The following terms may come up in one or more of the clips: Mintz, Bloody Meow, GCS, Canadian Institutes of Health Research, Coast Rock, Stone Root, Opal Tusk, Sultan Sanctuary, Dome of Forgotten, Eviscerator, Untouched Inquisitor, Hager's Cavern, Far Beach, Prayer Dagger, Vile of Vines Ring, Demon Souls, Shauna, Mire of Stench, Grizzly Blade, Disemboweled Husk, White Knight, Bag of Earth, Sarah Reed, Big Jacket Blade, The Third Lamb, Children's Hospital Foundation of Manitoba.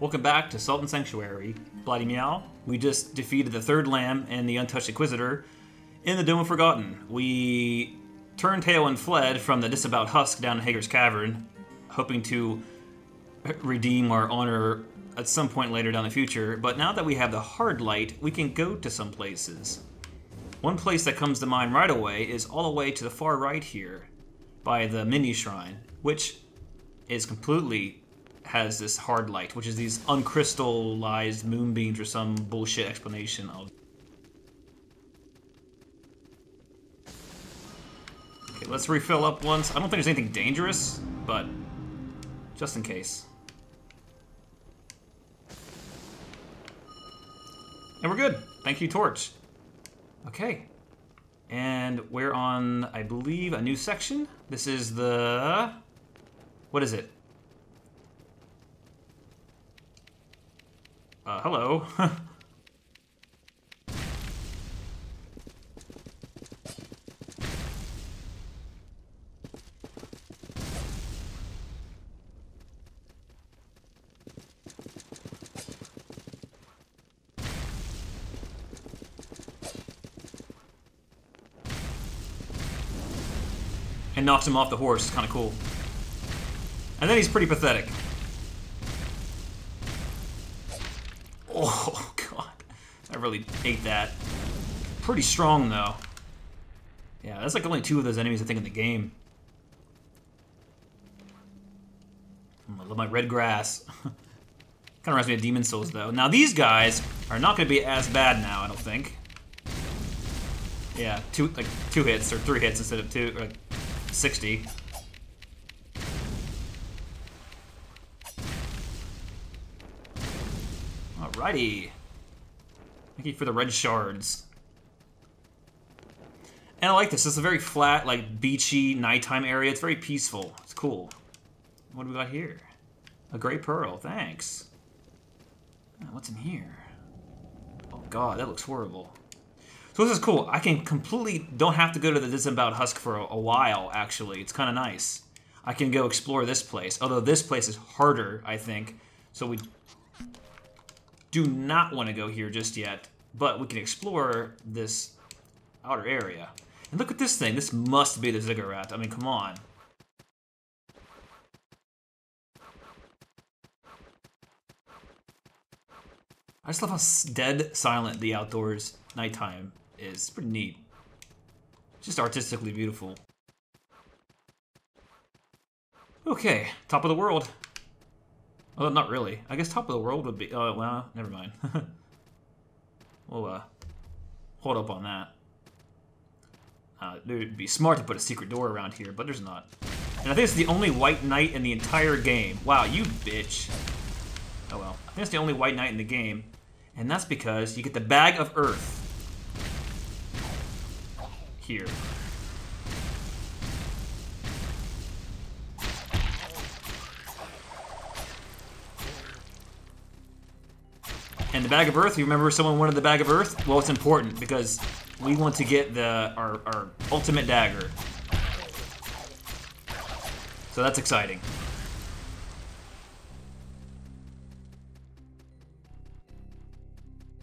Welcome back to Sultan Sanctuary, Bloody Meow. We just defeated the Third Lamb and the Untouched Inquisitor in the Dome of Forgotten. We turned tail and fled from the Disemboweled Husk down in Hager's Cavern, hoping to redeem our honor at some point later down the future. But now that we have the hard light, we can go to some places. One place that comes to mind right away is all the way to the far right here, by the mini shrine, which is completely has this hard light, which is these uncrystallized moonbeams or some bullshit explanation of. Okay, let's refill up once. I don't think there's anything dangerous, but just in case. And we're good. Thank you, Torch. Okay. And we're on, I believe, a new section. This is the... what is it? Hello. And knocked him off the horse. It's kind of cool. And then he's pretty pathetic. Oh, God. I really hate that. Pretty strong, though. Yeah, that's like only two of those enemies, I think, in the game. I love my red grass. Kind of reminds me of Demon Souls, though. Now, these guys are not going to be as bad now, I don't think. Yeah, two hits or three hits instead of two, or like 60. Alrighty. Thank you for the red shards. And I like this. This is a very flat, like, beachy, nighttime area. It's very peaceful. It's cool. What do we got here? A gray pearl. Thanks. What's in here? Oh, God. That looks horrible. So this is cool. I can completely... don't have to go to the Disemboweled Husk for a while, actually. It's kind of nice. I can go explore this place. Although this place is harder, I think. So we... do not want to go here just yet, but we can explore this outer area. And look at this thing. This must be the ziggurat. I mean, come on. I just love how dead silent the outdoors nighttime is. It's pretty neat. Just artistically beautiful. Okay, top of the world. Although not really. I guess top of the world would be... oh, well, never mind. We'll hold up on that. It would be smart to put a secret door around here, but there's not. And I think it's the only White Knight in the entire game. Wow, you bitch. Oh well. I think it's the only White Knight in the game. And that's because you get the Bag of Earth. Here. And the Bag of Earth, you remember someone wanted the Bag of Earth? Well, it's important because we want to get the our ultimate dagger. So that's exciting.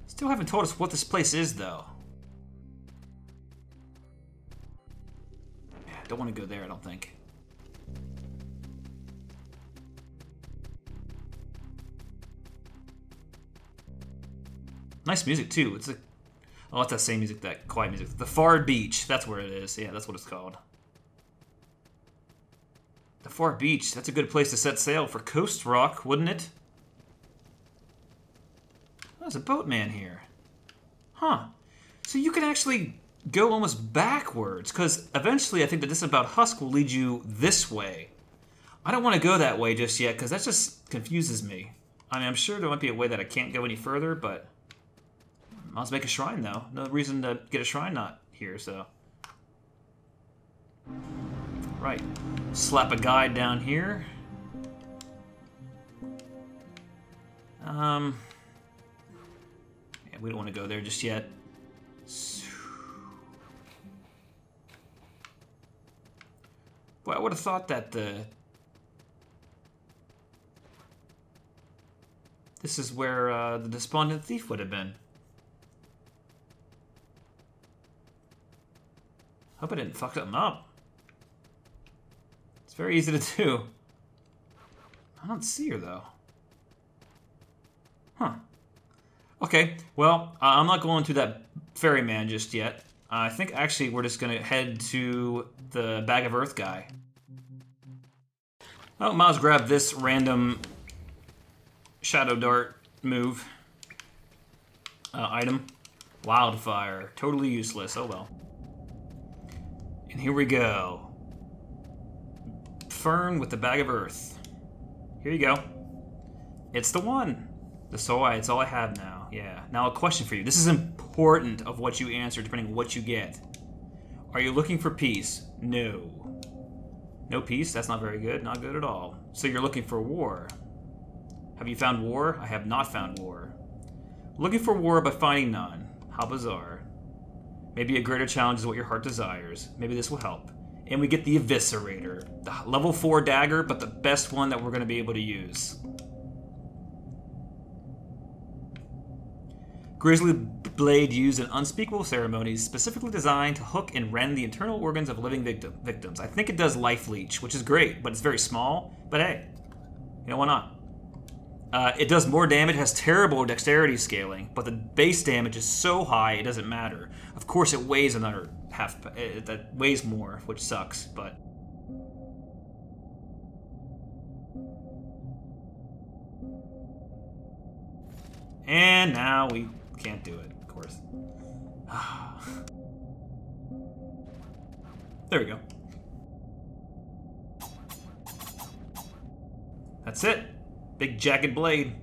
Still haven't told us what this place is, though. Yeah, don't want to go there, I don't think. Nice music, too. It's a... oh, it's that same music, that quiet music. The Far Beach. That's where it is. Yeah, that's what it's called. The Far Beach. That's a good place to set sail for Coast Rock, wouldn't it? There's a boatman here. Huh. So you can actually go almost backwards, because eventually I think the Disemboweled Husk will lead you this way. I don't want to go that way just yet, because that just confuses me. I mean, I'm sure there might be a way that I can't go any further, but... I'll just make a shrine, though. No reason to get a shrine not here, so... right. Slap a guide down here. Yeah, we don't want to go there just yet. Boy, I would have thought that the... This is where the Despondent Thief would have been. Hope I didn't fuck something up. It's very easy to do. I don't see her, though. Huh. Okay, well, I'm not going to that ferryman just yet. I think, actually, we're just going to head to the Bag of Earth guy. Oh, might as well grab this random Shadow Dart move item. Wildfire. Totally useless. Oh, well. And here we go. Fern with the Bag of Earth. Here you go. It's the one. It's all I have now. Yeah. Now a question for you. This is important of what you answer depending on what you get. Are you looking for peace? No. No peace? That's not very good. Not good at all. So you're looking for war. Have you found war? I have not found war. Looking for war but finding none. How bizarre. Maybe a greater challenge is what your heart desires. Maybe this will help. And we get the Eviscerator. The level 4 dagger, but the best one that we're going to be able to use. Grizzly Blade used in unspeakable ceremonies, specifically designed to hook and rend the internal organs of living victims. I think it does Life Leech, which is great, but it's very small. But hey, you know, why not? It does more damage, has terrible dexterity scaling, but the base damage is so high it doesn't matter. Of course, it weighs another half. That weighs more, which sucks, but. And now we can't do it, of course. There we go. That's it. Big Jacket Blade.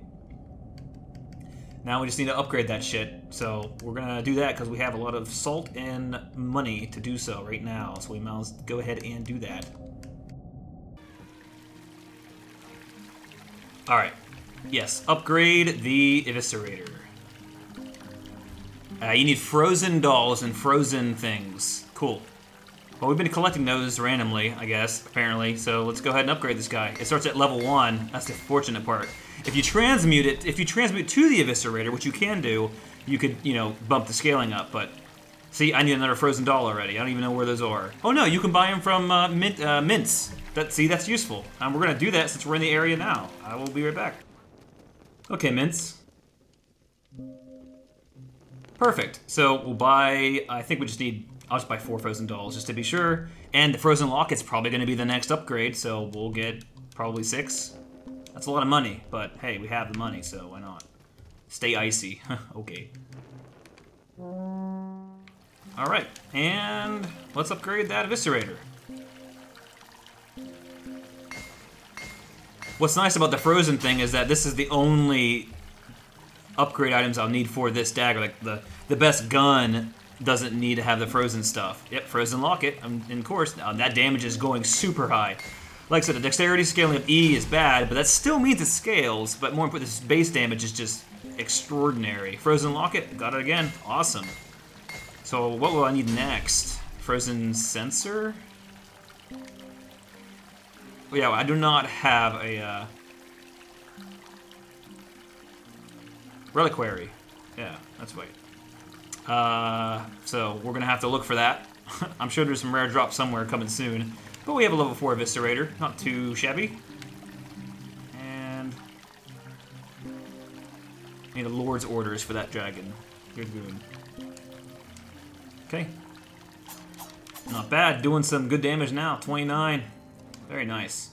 Now we just need to upgrade that shit. So we're gonna do that because we have a lot of salt and money to do so right now. So we might as well go ahead and do that. All right. Yes, upgrade the Eviscerator. You need frozen dolls and frozen things. Cool. Well, we've been collecting those randomly, I guess, apparently. So let's go ahead and upgrade this guy. It starts at level 1. That's the fortunate part. If you transmute to the Eviscerator, which you can do, you could, you know, bump the scaling up. But see, I need another frozen doll already. I don't even know where those are. Oh no, you can buy them from Mintz. That's useful. We're gonna do that since we're in the area now. I will be right back. Okay, Mintz. Perfect. So we'll buy, I think we just need, I'll just buy 4 frozen dolls just to be sure. And the frozen locket's probably going to be the next upgrade, so we'll get probably 6. That's a lot of money, but hey, we have the money, so why not? Stay icy. Okay. Alright, and let's upgrade that Eviscerator. What's nice about the frozen thing is that this is the only upgrade items I'll need for this dagger. Like the best gun doesn't need to have the frozen stuff. Yep, frozen locket. And of course, that damage is going super high. Like I said, the dexterity scaling of E is bad, but that still means it scales. But more important, this base damage is just extraordinary. Frozen locket, got it again. Awesome. So what will I need next? Frozen sensor? Yeah, I do not have a reliquary. Yeah, that's right. So we're gonna have to look for that. I'm sure there's some rare drops somewhere coming soon. But we have a level 4 Eviscerator, not too shabby. And I need a Lord's orders for that dragon. Good, good. Okay. Not bad. Doing some good damage now. 29. Very nice.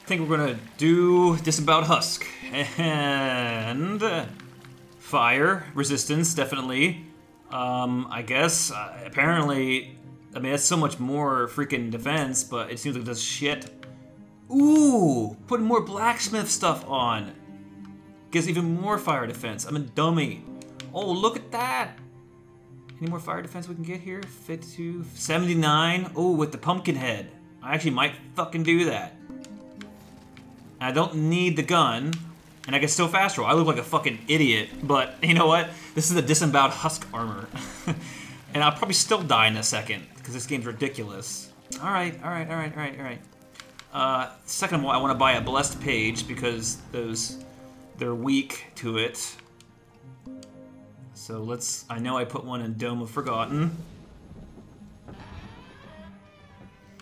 I think we're gonna do Disemboweled Husk. And fire resistance, definitely. I guess, apparently, I mean, that's so much more freaking defense, but it seems like it does shit. Ooh, putting more blacksmith stuff on. Gives even more fire defense. I'm a dummy. Oh, look at that. Any more fire defense we can get here? 52, 79. Oh, with the pumpkin head. I actually might fucking do that. I don't need the gun, and I can still fast roll. I look like a fucking idiot, but you know what? This is a Disemboweled Husk armor. And I'll probably still die in a second, because this game's ridiculous. Alright, alright, alright, alright, alright. Second of all, I want to buy a Blessed Page, because those They're weak to it. So let's... I know I put one in Dome of Forgotten.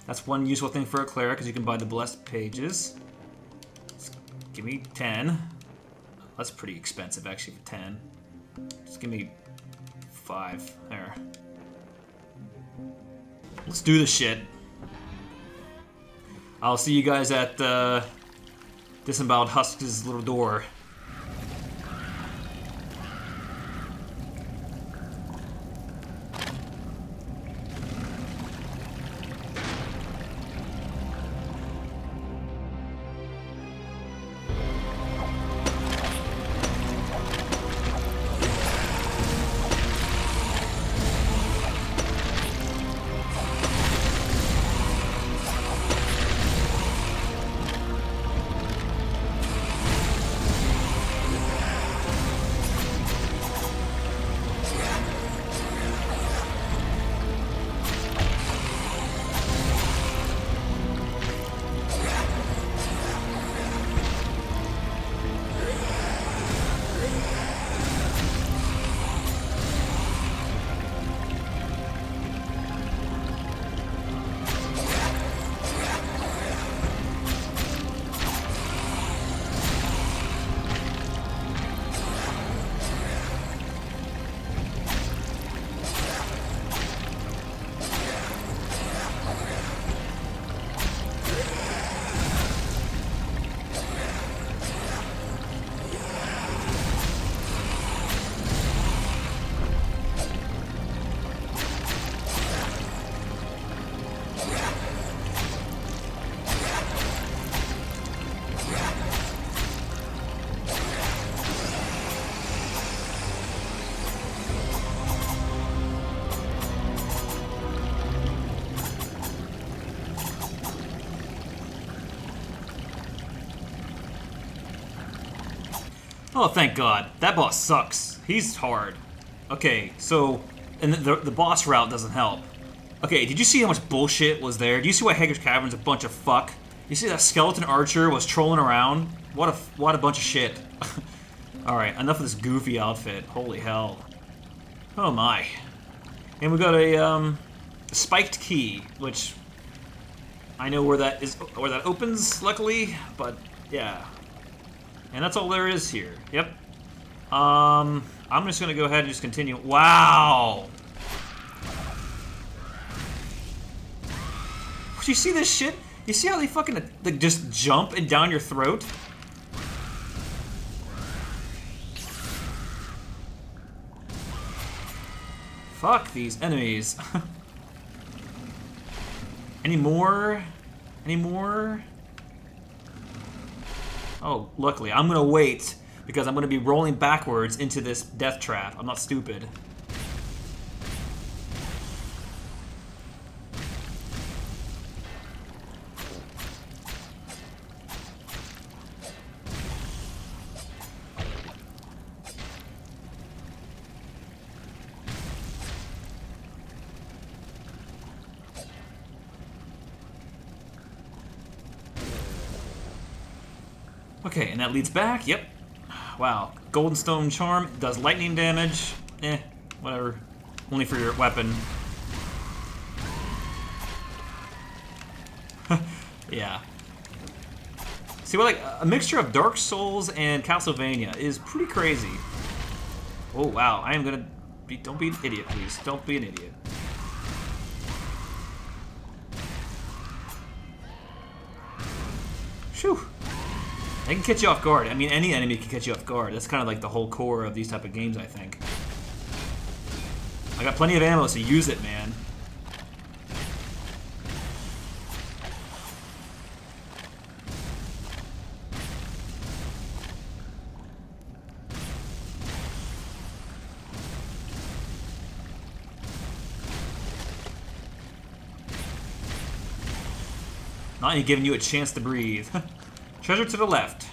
That's one useful thing for a cleric, because you can buy the Blessed Pages. Let's, give me 10. That's pretty expensive, actually, for 10. Just give me 5. There. Let's do this shit. I'll see you guys at Disemboweled Husk's little door. Oh, thank God. That boss sucks. He's hard. Okay, so... And the boss route doesn't help. Okay, did you see how much bullshit was there? Do you see why Hager's Cavern's a bunch of fuck? You see that skeleton archer was trolling around? What a bunch of shit. Alright, enough of this goofy outfit. Holy hell. Oh my. And we got a spiked key, which... I know where that is, where that opens, luckily, but yeah. And that's all there is here. Yep. I'm just gonna go ahead and just continue. Wow! You see this shit? You see how they fucking like, just jump and down your throat? Fuck these enemies. Any more? Any more? Oh, luckily. I'm gonna wait, because I'm gonna be rolling backwards into this death trap. I'm not stupid. Okay, and that leads back, yep. Wow, Golden Stone Charm does lightning damage. Eh, whatever. Only for your weapon. Yeah. See, well, like, a mixture of Dark Souls and Castlevania is pretty crazy. Oh, wow, I am gonna be... Don't be an idiot, please. Don't be an idiot. Shoo. They can catch you off guard. I mean, any enemy can catch you off guard. That's kind of like the whole core of these type of games, I think. I got plenty of ammo, so use it, man. Not even giving you a chance to breathe. Treasure to the left.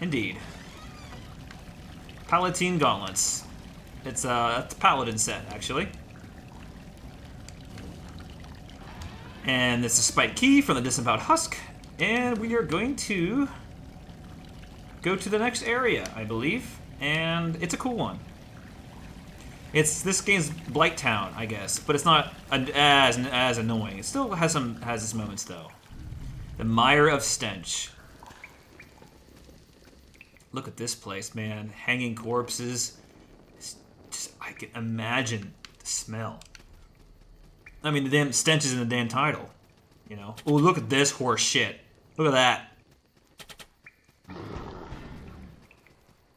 Indeed. Palatine gauntlets. It's a paladin set, actually. And it's a spike key from the Disemboweled Husk. And we are going to go to the next area, I believe, and it's a cool one. It's this game's Blight Town, I guess, but it's not as annoying. It still has some its moments though. The Mire of Stench. Look at this place, man. Hanging corpses. Just, I can imagine the smell. I mean, the damn stench is in the damn title, you know? Oh, look at this horse shit. Look at that.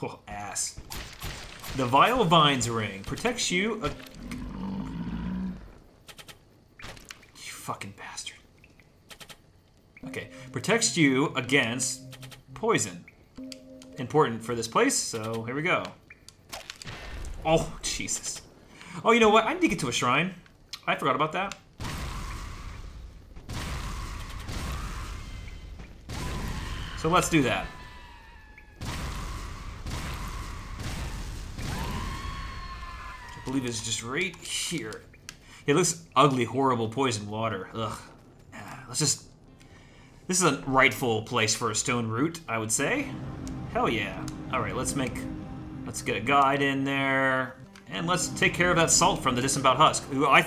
Oh, ass. The Vile of Vines Ring protects you. You fucking bastard. Okay, protects you against poison. Important for this place, so here we go. Oh, Jesus. Oh, you know what? I need to get to a shrine. I forgot about that. So let's do that. I believe it's just right here. It looks ugly, horrible, poison water. Ugh. Let's just... This is a rightful place for a stone root, I would say. Hell yeah. Alright, let's get a guide in there. And let's take care of that salt from the Disemboweled Husk. I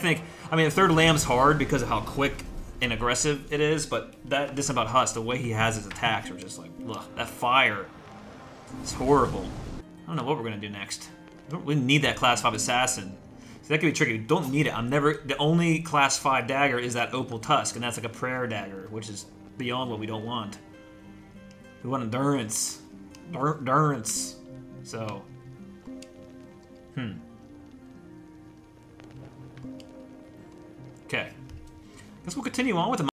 mean, the Third Lamb's hard because of how quick and aggressive it is, but that Disemboweled Husk, the way he has his attacks are just like, ugh, that fire. It's horrible. I don't know what we're gonna do next. We don't really need that class 5 assassin. So that could be tricky. We don't need it. The only class 5 dagger is that Opal Tusk, and that's like a prayer dagger, which is beyond what we don't want. We want endurance. Endurance. So. Okay. Guess we'll continue on with the